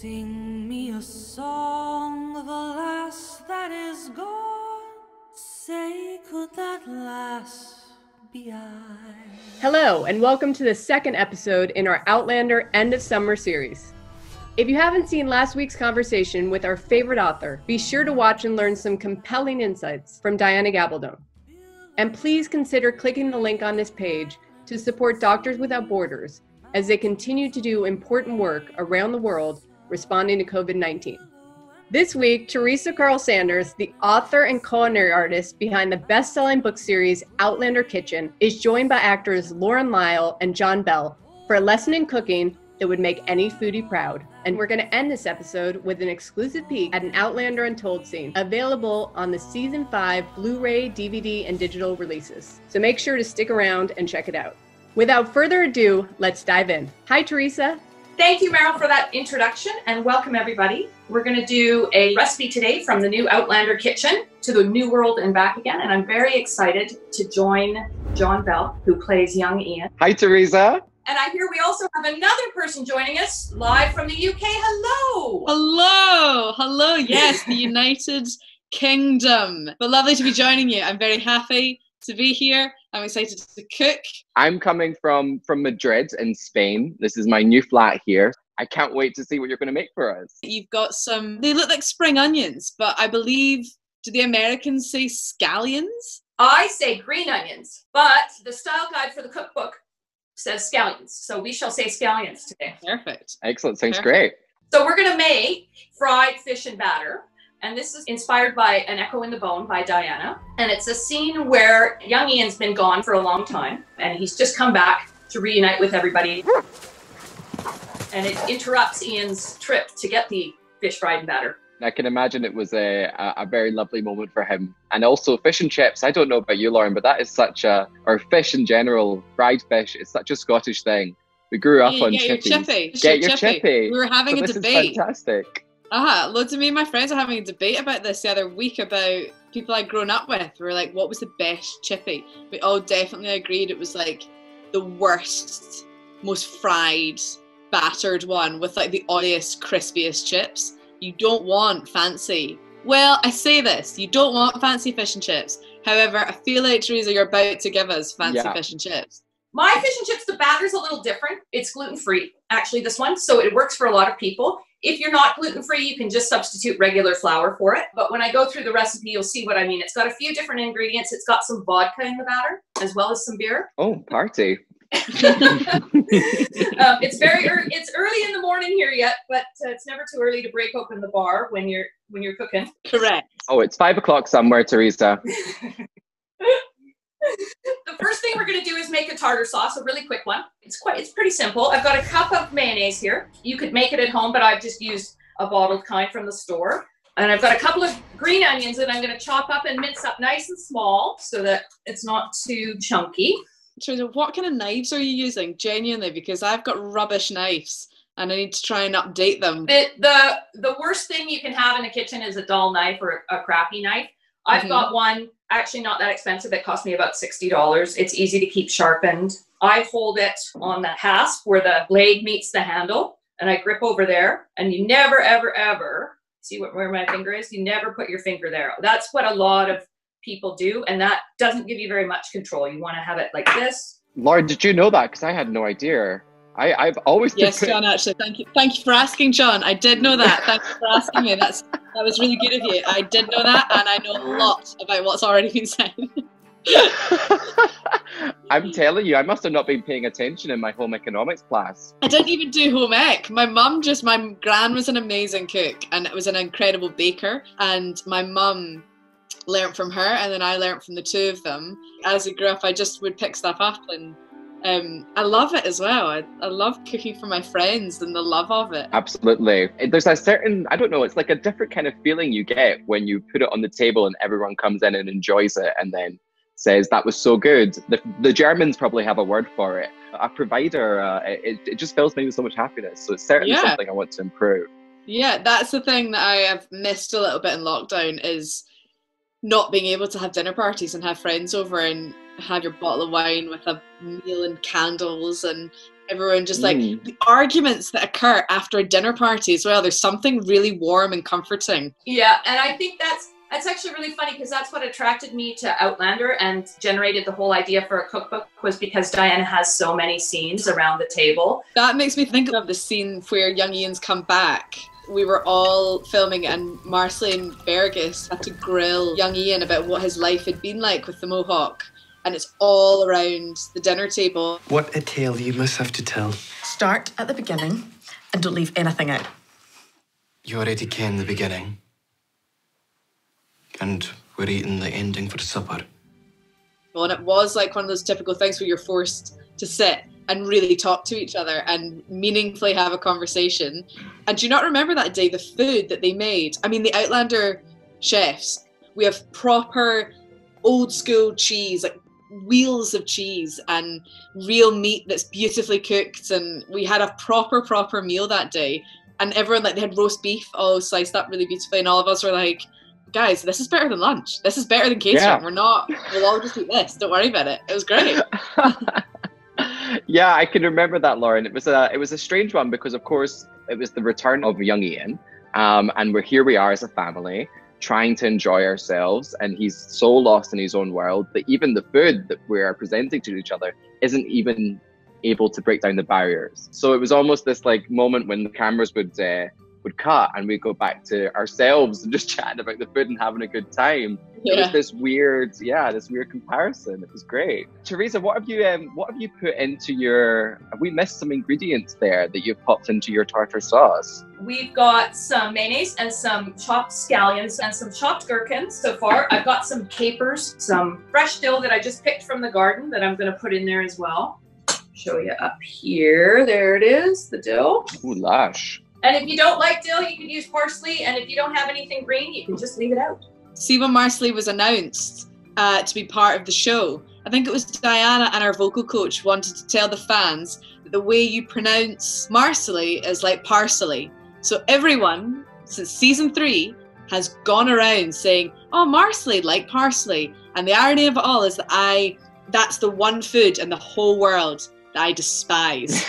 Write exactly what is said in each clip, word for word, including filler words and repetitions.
Sing me a song of a lass that is gone. Say, could that lass be I? Hello, and welcome to the second episode in our Outlander End of Summer series. If you haven't seen last week's conversation with our favorite author, be sure to watch and learn some compelling insights from Diana Gabaldon. And please consider clicking the link on this page to support Doctors Without Borders as they continue to do important work around the world responding to COVID nineteen. This week, Theresa Carle-Sanders, the author and culinary artist behind the best-selling book series Outlander Kitchen, is joined by actors Lauren Lyle and John Bell for a lesson in cooking that would make any foodie proud. And we're going to end this episode with an exclusive peek at an Outlander Untold scene, available on the Season five Blu-ray, D V D, and digital releases. So make sure to stick around and check it out. Without further ado, let's dive in. Hi, Theresa. Thank you, Meryl, for that introduction, and welcome everybody. We're gonna do a recipe today from the new Outlander Kitchen to the New World and Back Again, and I'm very excited to join John Bell, who plays young Ian. Hi, Theresa. And I hear we also have another person joining us live from the U K. Hello. Hello, hello, yes, the United Kingdom. But lovely to be joining you. I'm very happy to be here. I'm excited to cook. I'm coming from, from Madrid in Spain. This is my new flat here. I can't wait to see what you're going to make for us. You've got some, they look like spring onions, but I believe, do the Americans say scallions? I say green onions, but the style guide for the cookbook says scallions. So we shall say scallions today. Perfect. Excellent. Sounds great. So we're going to make fried fish and batter. And this is inspired by An Echo in the Bone by Diana. And it's a scene where young Ian's been gone for a long time and he's just come back to reunite with everybody. And it interrupts Ian's trip to get the fish fried and batter. I can imagine it was a, a very lovely moment for him. And also fish and chips. I don't know about you, Lauren, but that is such a, or fish in general, fried fish, it's such a Scottish thing. We grew up yeah, on get chippies. Your chippy. Get, get your chippy. chippy. We were having so a this debate. Is fantastic. Uh-huh. Loads of me and my friends are having a debate about this the other week about people I'd grown up with. We were like, what was the best chippy? We all definitely agreed it was like the worst, most fried, battered one with like the oiliest, crispiest chips. You don't want fancy. Well, I say this, you don't want fancy fish and chips. However, I feel like, Theresa, you're about to give us fancy yeah. fish and chips. My fish and chips, the batter's a little different. It's gluten-free, actually, this one. So it works for a lot of people. If you're not gluten-free, you can just substitute regular flour for it. But when I go through the recipe, you'll see what I mean. It's got a few different ingredients. It's got some vodka in the batter, as well as some beer. Oh, party. um, it's very early, it's early in the morning here yet, but uh, it's never too early to break open the bar when you're when you're cooking. Correct. Oh, it's five o'clock somewhere, Theresa. The first thing we're going to do is make a tartar sauce, a really quick one. It's quite, it's pretty simple. I've got a cup of mayonnaise here. You could make it at home, but I've just used a bottled kind from the store. And I've got a couple of green onions that I'm going to chop up and mince up nice and small so that it's not too chunky. Theresa, what kind of knives are you using, genuinely? Because I've got rubbish knives and I need to try and update them. The, the, the worst thing you can have in a kitchen is a dull knife or a crappy knife. I've mm-hmm. got one, actually not that expensive. It cost me about sixty dollars. It's easy to keep sharpened. I hold it on the hasp where the blade meets the handle and I grip over there, and you never, ever, ever, see what, where my finger is? You never put your finger there. That's what a lot of people do, and that doesn't give you very much control. You want to have it like this. Lauren, did you know that? Because I had no idea. I, I've always... Yes, John, actually. Thank you. Thank you for asking, John. I did know that. Thank you for asking me. That's, that was really good of you. I did know that, and I know a lot about what's already been said. I'm telling you, I must have not been paying attention in my home economics class. I didn't even do home ec. My mum just... My gran was an amazing cook, and it was an incredible baker, and my mum learnt from her, and then I learnt from the two of them. As I grew up, I just would pick stuff up, and Um, I love it as well. I, I love cooking for my friends and the love of it. Absolutely. There's a certain, I don't know, it's like a different kind of feeling you get when you put it on the table and everyone comes in and enjoys it and then says, that was so good. The, the Germans probably have a word for it. A provider, uh, it, it just fills me with so much happiness. So it's certainly yeah. something I want to improve. Yeah, that's the thing that I have missed a little bit in lockdown, is not being able to have dinner parties and have friends over and have your bottle of wine with a meal and candles and everyone just like mm. the arguments that occur after a dinner party as well. There's something really warm and comforting. Yeah, and I think that's that's actually really funny, because that's what attracted me to Outlander and generated the whole idea for a cookbook, was because Diana has so many scenes around the table. That makes me think of the scene where young Ian's come back. We were all filming and Marcelline Bergus had to grill young Ian about what his life had been like with the Mohawk. And it's all around the dinner table. What a tale you must have to tell. Start at the beginning and don't leave anything out. You already ken the beginning. And we're eating the ending for supper. Well, and it was like one of those typical things where you're forced to sit and really talk to each other and meaningfully have a conversation. And do you not remember that day, the food that they made? I mean, the Outlander chefs, we have proper old school cheese, like wheels of cheese and real meat that's beautifully cooked. And we had a proper, proper meal that day. And everyone, like, they had roast beef all sliced up really beautifully. And all of us were like, guys, this is better than lunch. This is better than catering. Yeah. We're not, we'll all just eat this. Don't worry about it. It was great. Yeah, I can remember that, Lauren. It was a, it was a strange one because, of course, it was the return of young Ian. Um, and we're here we are as a family trying to enjoy ourselves. And he's so lost in his own world that even the food that we're presenting to each other isn't even able to break down the barriers. So it was almost this like moment when the cameras would... Uh, would cut and we'd go back to ourselves and just chatting about the food and having a good time. Yeah. It was this weird, yeah, this weird comparison. It was great. Theresa, what have you um, what have you put into your, have we missed some ingredients there that you've popped into your tartar sauce? We've got some mayonnaise and some chopped scallions and some chopped gherkins so far. I've got some capers, some fresh dill that I just picked from the garden that I'm gonna put in there as well. Show you up here, there it is, the dill. Ooh, lush. And if you don't like dill, you can use parsley. And if you don't have anything green, you can just leave it out. See, when Marcelline was announced uh, to be part of the show, I think it was Diana and our vocal coach wanted to tell the fans that the way you pronounce Marcelline is like parsley. So everyone, since season three, has gone around saying, oh, Marcelline, like parsley. And the irony of it all is that I, that's the one food in the whole world that I despise.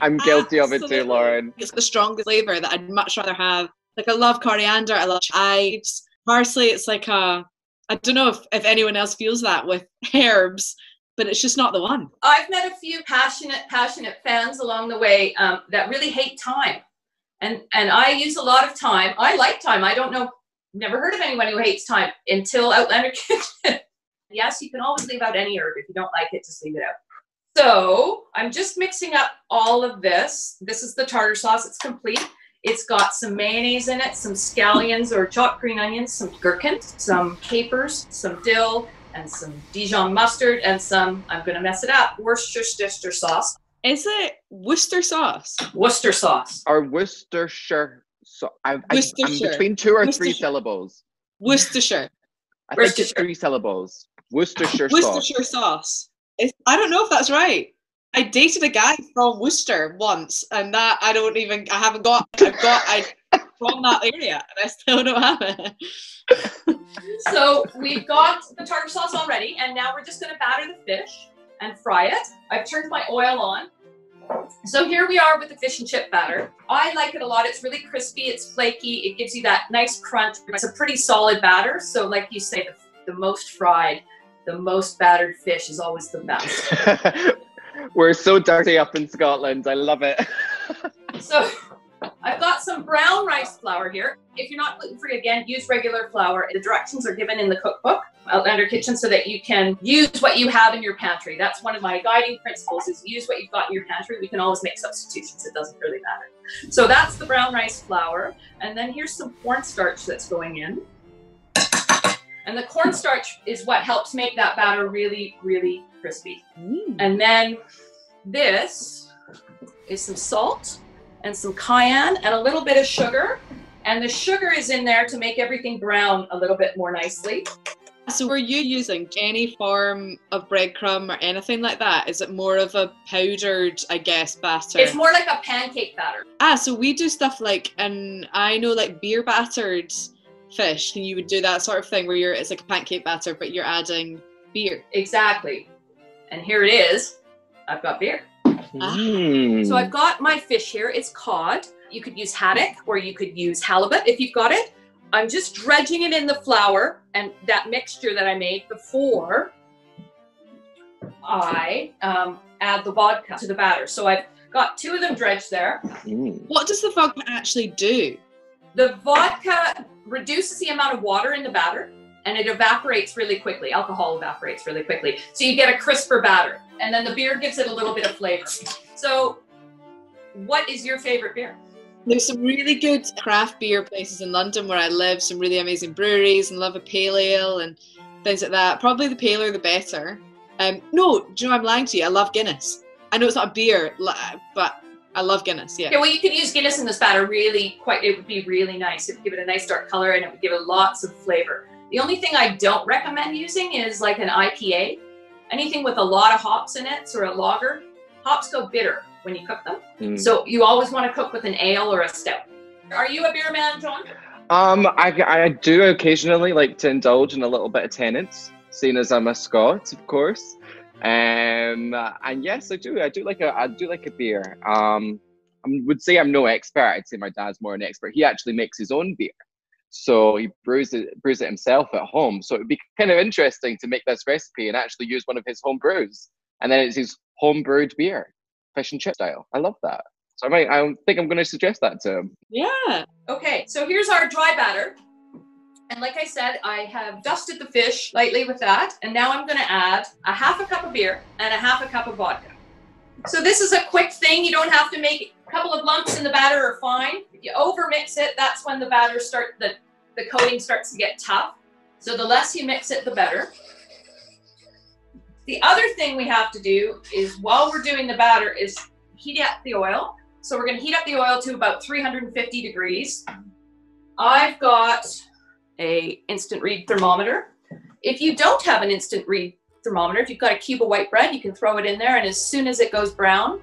I'm guilty Absolutely. Of it too, Lauren. It's the strongest flavour that I'd much rather have. Like, I love coriander, I love chives. Parsley, it's like a, I don't know if, if anyone else feels that with herbs, but it's just not the one. I've met a few passionate, passionate fans along the way um, that really hate thyme. And, and I use a lot of thyme. I like thyme. I don't know, never heard of anyone who hates thyme until Outlander Kitchen. Yes, you can always leave out any herb. If you don't like it, just leave it out. So I'm just mixing up all of this. This is the tartar sauce, it's complete. It's got some mayonnaise in it, some scallions or chopped green onions, some gherkins, some capers, some dill, and some Dijon mustard, and some, I'm gonna mess it up, Worcestershire sauce. Is it Worcester sauce? Worcester sauce. Or Worcestershire sauce. I'm, I'm between two or three syllables. Worcestershire. I think it's three syllables. Worcestershire sauce. Worcestershire sauce. It's, I don't know if that's right. I dated a guy from Worcester once, and that I don't even, I haven't got, I've got, I from that area, and I still don't have it. So we've got the tartar sauce already, and now we're just going to batter the fish and fry it. I've turned my oil on. So here we are with the fish and chip batter. I like it a lot. It's really crispy, it's flaky, it gives you that nice crunch. It's a pretty solid batter, so like you say, the, the most fried. The most battered fish is always the best. We're so dirty up in Scotland. I love it. So I've got some brown rice flour here. If you're not gluten-free, again, use regular flour. The directions are given in the cookbook, Outlander Kitchen, so that you can use what you have in your pantry. That's one of my guiding principles, is use what you've got in your pantry. We can always make substitutions. It doesn't really matter. So that's the brown rice flour. And then here's some cornstarch that's going in. And the cornstarch is what helps make that batter really, really crispy. Mm. And then this is some salt and some cayenne and a little bit of sugar. And the sugar is in there to make everything brown a little bit more nicely. So were you using any form of breadcrumb or anything like that? Is it more of a powdered, I guess, batter? It's more like a pancake batter. Ah, so we do stuff like, and I know like beer battered fish, and you would do that sort of thing where you're, it's like a pancake batter, but you're adding beer. Exactly. And here it is. I've got beer. Mm. So I've got my fish here, it's cod. You could use haddock or you could use halibut if you've got it. I'm just dredging it in the flour and that mixture that I made before I um, add the vodka to the batter. So I've got two of them dredged there. Mm. What does the vodka actually do? The vodka reduces the amount of water in the batter and it evaporates really quickly. Alcohol evaporates really quickly. So you get a crisper batter and then the beer gives it a little bit of flavor. So what is your favorite beer? There's some really good craft beer places in London where I live, some really amazing breweries, and love a pale ale and things like that. Probably the paler the better. Um, no, do you know, I'm lying to you, I love Guinness. I know it's not a beer, but I love Guinness, yeah. Yeah, well, you could use Guinness in this batter really quite, it would be really nice. It would give it a nice dark color and it would give it lots of flavor. The only thing I don't recommend using is like an I P A. Anything with a lot of hops in it, or a lager. Hops go bitter when you cook them. Mm. So you always want to cook with an ale or a stout. Are you a beer man, John? Um, I, I do occasionally like to indulge in a little bit of Tennent's, seeing as I'm a Scot, of course. Um, and yes, I do. I do like a, I do like a beer. Um, I would say I'm no expert. I'd say my dad's more an expert. He actually makes his own beer. So he brews it, brews it himself at home. So it would be kind of interesting to make this recipe and actually use one of his home brews. And then it's his home brewed beer, fish and chip style. I love that. So I might, I think I'm going to suggest that to him. Yeah. Okay. So here's our dry batter. And like I said, I have dusted the fish lightly with that. And now I'm going to add a half a cup of beer and a half a cup of vodka. So this is a quick thing. You don't have to make it. A couple of lumps in the batter are fine. If you overmix it, that's when the batter start, the, the coating starts to get tough. So the less you mix it, the better. The other thing we have to do is while we're doing the batter is heat up the oil. So we're going to heat up the oil to about three hundred fifty degrees. I've got a instant read thermometer. If you don't have an instant read thermometer, if you've got a cube of white bread, you can throw it in there. And as soon as it goes brown,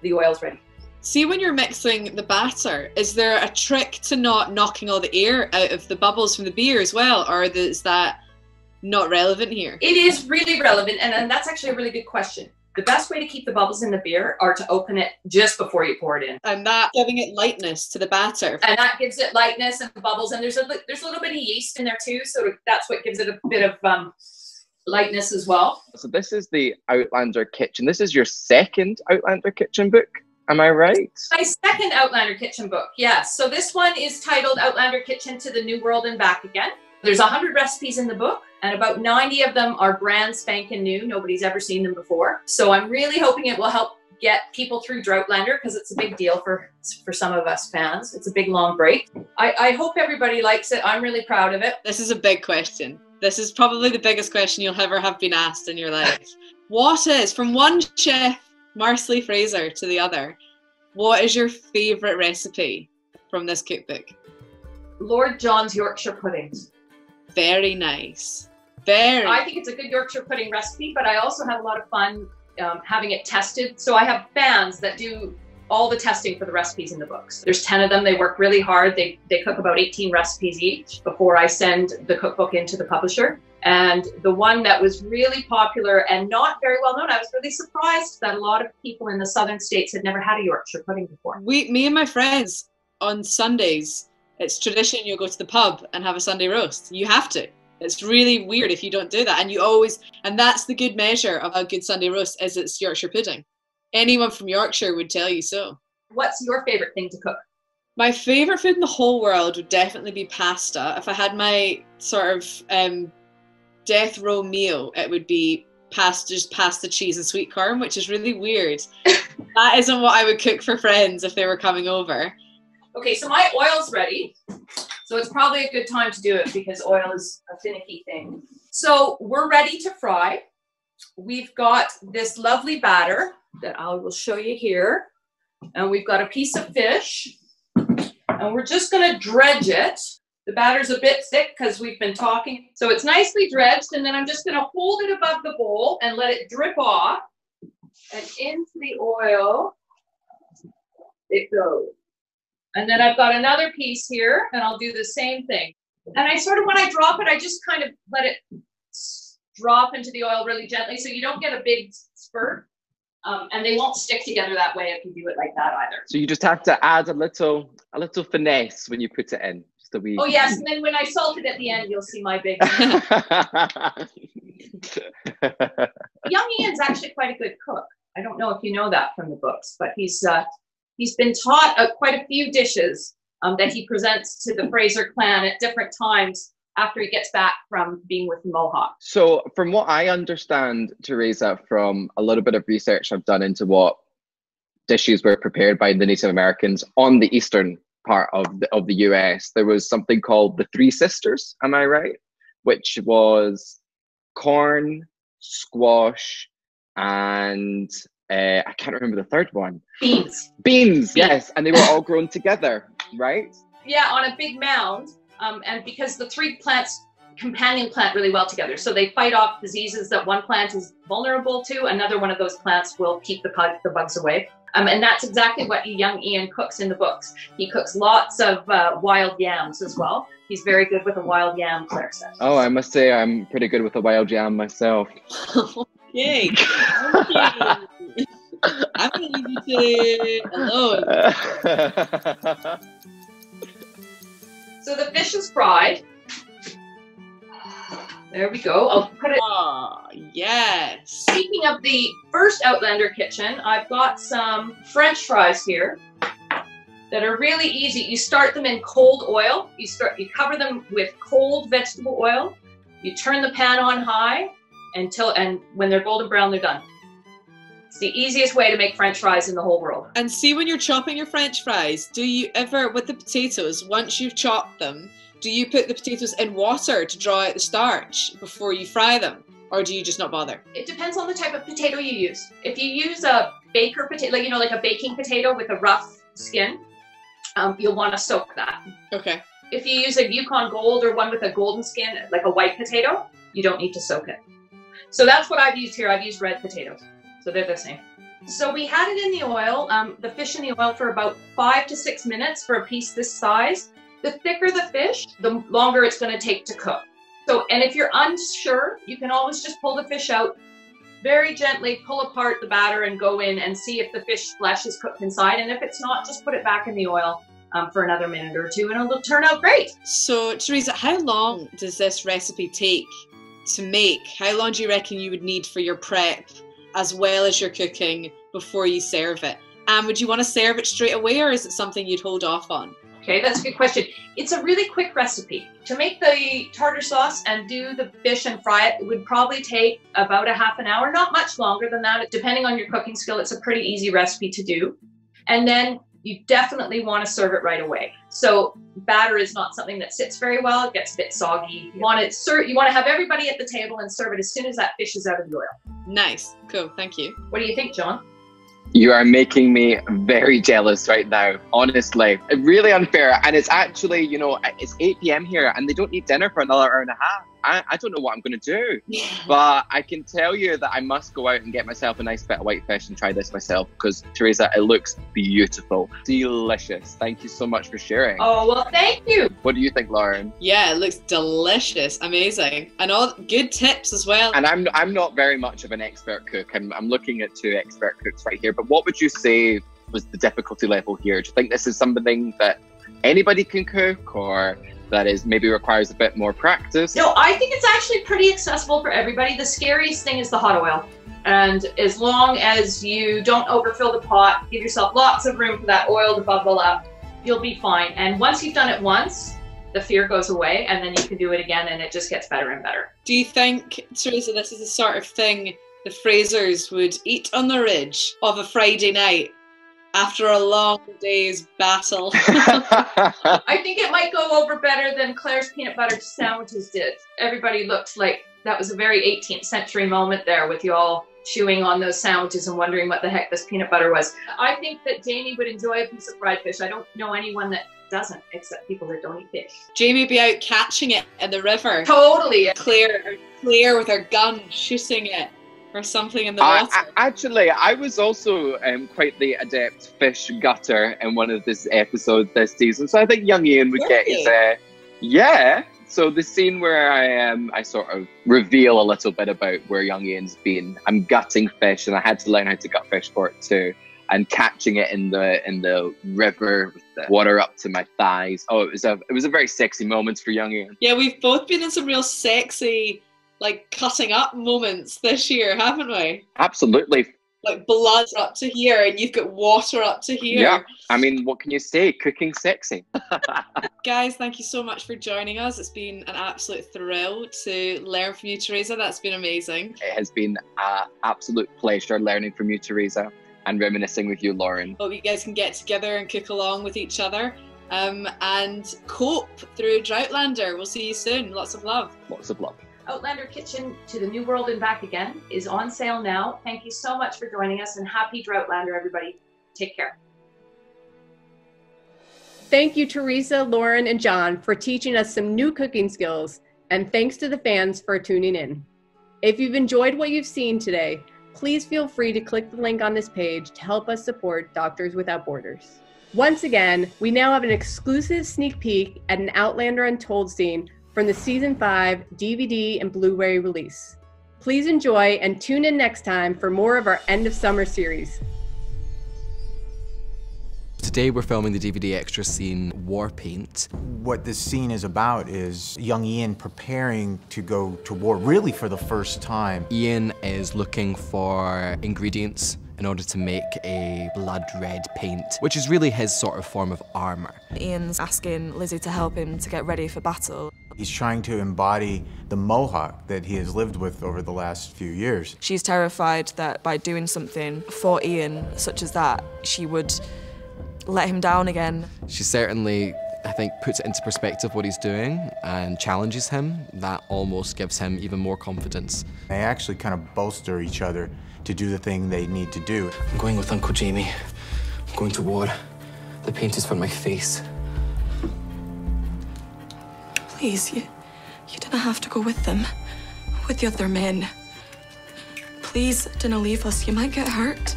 the oil's ready. See, when you're mixing the batter, is there a trick to not knocking all the air out of the bubbles from the beer as well? Or is that not relevant here? It is really relevant. And, and that's actually a really good question. The best way to keep the bubbles in the beer are to open it just before you pour it in. And that giving it lightness to the batter. And that gives it lightness and bubbles. And there's a, there's a little bit of yeast in there too. So that's what gives it a bit of um, lightness as well. So this is the Outlander Kitchen. This is your second Outlander Kitchen book. Am I right? My second Outlander Kitchen book, yes. So this one is titled Outlander Kitchen to the New World and Back Again. There's one hundred recipes in the book and about ninety of them are brand spanking new. Nobody's ever seen them before. So I'm really hoping it will help get people through Droughtlander because it's a big deal for, for some of us fans. It's a big long break. I, I hope everybody likes it. I'm really proud of it. This is a big question. This is probably the biggest question you'll ever have been asked in your life. What is, from one chef Marcy Fraser to the other, what is your favorite recipe from this cookbook? Lord John's Yorkshire puddings. Very nice. Very. I think it's a good Yorkshire pudding recipe, but I also have a lot of fun um, having it tested. So I have fans that do all the testing for the recipes in the books. There's ten of them. They work really hard. They, they cook about eighteen recipes each before I send the cookbook into the publisher. And the one that was really popular and not very well known, I was really surprised that a lot of people in the southern states had never had a Yorkshire pudding before. We, me and my friends, on Sundays, it's tradition you'll go to the pub and have a Sunday roast. You have to. It's really weird if you don't do that. And you always, and that's the good measure of a good Sunday roast is it's Yorkshire pudding. Anyone from Yorkshire would tell you so. What's your favourite thing to cook? My favourite food in the whole world would definitely be pasta. If I had my sort of um, death row meal, it would be pasta, just pasta, cheese and sweet corn, which is really weird. That isn't what I would cook for friends if they were coming over. Okay, so my oil's ready. So it's probably a good time to do it because oil is a finicky thing. So we're ready to fry. We've got this lovely batter that I will show you here. And we've got a piece of fish and we're just gonna dredge it. The batter's a bit thick because we've been talking. So it's nicely dredged and then I'm just gonna hold it above the bowl and let it drip off and into the oil it goes. And then I've got another piece here and I'll do the same thing. And I sort of, when I drop it, I just kind of let it drop into the oil really gently so you don't get a big spurt. Um, and they won't stick together that way if you do it like that either. So you just have to add a little, a little finesse when you put it in. Just a wee. Oh yes, and then when I salt it at the end, you'll see my big. Young Ian's actually quite a good cook. I don't know if you know that from the books, but he's uh, he's been taught uh, quite a few dishes um, that he presents to the Fraser clan at different times after he gets back from being with the Mohawk. So from what I understand, Theresa, from a little bit of research I've done into what dishes were prepared by the Native Americans on the eastern part of the, of the U S, there was something called the Three Sisters, am I right? Which was corn, squash, and uh, I can't remember the third one. Beans. Beans, yes. And they were all grown together, right? Yeah, on a big mound. Um, and because the three plants companion plant really well together, so they fight off diseases that one plant is vulnerable to, another one of those plants will keep the, pug, the bugs away. Um, and that's exactly what young Ian cooks in the books. He cooks lots of uh, wild yams as well. He's very good with a wild yam, Claire says. Oh, I must say I'm pretty good with a wild yam myself. Okay. Okay. I'm going to leave you to alone. So the fish is fried. There we go. I'll put it. Ah, yes. Speaking of the first Outlander kitchen, I've got some French fries here that are really easy. You start them in cold oil. You start. You cover them with cold vegetable oil. You turn the pan on high until, and when they're golden brown, they're done. It's the easiest way to make French fries in the whole world. And see, when you're chopping your French fries, do you ever, with the potatoes, once you've chopped them, do you put the potatoes in water to draw out the starch before you fry them? Or do you just not bother? It depends on the type of potato you use. If you use a baker potato, like, you know, like a baking potato with a rough skin, um, you'll want to soak that. Okay. If you use a Yukon Gold or one with a golden skin, like a white potato, you don't need to soak it. So that's what I've used here. I've used red potatoes. So they're the same. So we had it in the oil, um, the fish in the oil for about five to six minutes for a piece this size. The thicker the fish, the longer it's gonna take to cook. So, and if you're unsure, you can always just pull the fish out, very gently pull apart the batter and go in and see if the fish flesh is cooked inside. And if it's not, just put it back in the oil um, for another minute or two and it'll turn out great. So Theresa, how long does this recipe take to make? How long do you reckon you would need for your prep, as well as your cooking, before you serve it? And would you want to serve it straight away, or is it something you'd hold off on? Okay, that's a good question. It's a really quick recipe. To make the tartar sauce and do the fish and fry it, it would probably take about a half an hour, not much longer than that. Depending on your cooking skill, it's a pretty easy recipe to do. And then you definitely want to serve it right away. So batter is not something that sits very well. It gets a bit soggy. You want to serve, you want to have everybody at the table and serve it as soon as that fish is out of the oil. Nice. Cool. Thank you. What do you think, John? You are making me very jealous right now. Honestly, really unfair. And it's actually, you know, it's eight p m here and they don't eat dinner for another hour and a half. I, I don't know what I'm going to do, yeah. But I can tell you that I must go out and get myself a nice bit of whitefish and try this myself, because Theresa, it looks beautiful. Delicious. Thank you so much for sharing. Oh, well, thank you. What do you think, Lauren? Yeah, it looks delicious. Amazing. And all good tips as well. And I'm, I'm not very much of an expert cook. I'm, I'm looking at two expert cooks right here, but what would you say was the difficulty level here? Do you think this is something that anybody can cook, or that is maybe requires a bit more practice? No, I think it's actually pretty accessible for everybody. The scariest thing is the hot oil. And as long as you don't overfill the pot, give yourself lots of room for that oil to bubble up, you'll be fine. And once you've done it once, the fear goes away, and then you can do it again and it just gets better and better. Do you think, Theresa, this is the sort of thing the Frasers would eat on the ridge of a Friday night after a long day's battle? I think it might go over better than Claire's peanut butter sandwiches did. Everybody looked like that was a very eighteenth century moment there, with you all chewing on those sandwiches and wondering what the heck this peanut butter was. I think that Jamie would enjoy a piece of fried fish. I don't know anyone that doesn't, except people that don't eat fish. Jamie would be out catching it in the river. Totally. Claire, Claire with her gun shooting it. Or something in the water. Uh, actually, I was also um, quite the adept fish gutter in one of this episodes this season, so I think young Ian would really get his. Uh, yeah, So the scene where I um, I sort of reveal a little bit about where young Ian's been. I'm gutting fish, and I had to learn how to gut fish for it too. And catching it in the in the river with the water up to my thighs. Oh, it was a it was a very sexy moment for young Ian. Yeah, we've both been in some real sexy, like, cutting up moments this year, haven't we? Absolutely. Like, blood up to here, and you've got water up to here. Yeah, I mean, what can you say? Cooking sexy. Guys, thank you so much for joining us. It's been an absolute thrill to learn from you, Theresa. That's been amazing. It has been an absolute pleasure learning from you, Theresa, and reminiscing with you, Lauren. Hope you guys can get together and cook along with each other um, and cope through Droughtlander. We'll see you soon. Lots of love. Lots of love. Outlander Kitchen to the New World and Back Again is on sale now. Thank you so much for joining us, and happy Droughtlander, everybody. Take care. Thank you, Theresa, Lauren, and John, for teaching us some new cooking skills, and thanks to the fans for tuning in. If you've enjoyed what you've seen today, please feel free to click the link on this page to help us support Doctors Without Borders. Once again, we now have an exclusive sneak peek at an Outlander Untold scene from the season five D V D and Blu-ray release. Please enjoy and tune in next time for more of our end of summer series. Today we're filming the D V D extra scene, War Paint. What this scene is about is young Ian preparing to go to war, really for the first time. Ian is looking for ingredients in order to make a blood red paint, which is really his sort of form of armor. Ian's asking Lizzie to help him to get ready for battle. He's trying to embody the mohawk that he has lived with over the last few years. She's terrified that by doing something for Ian, such as that, she would let him down again. She certainly, I think, puts it into perspective what he's doing and challenges him. That almost gives him even more confidence. They actually kind of bolster each other to do the thing they need to do. I'm going with Uncle Jamie. I'm going to war. The paint is for my face. Please, you, you didn't have to go with them, with the other men. Please, didn't leave us. You might get hurt.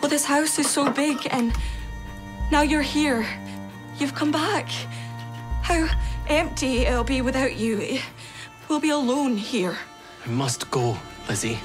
Well, this house is so big, and now you're here. You've come back. How empty it'll be without you. We'll be alone here. I must go, Lizzie.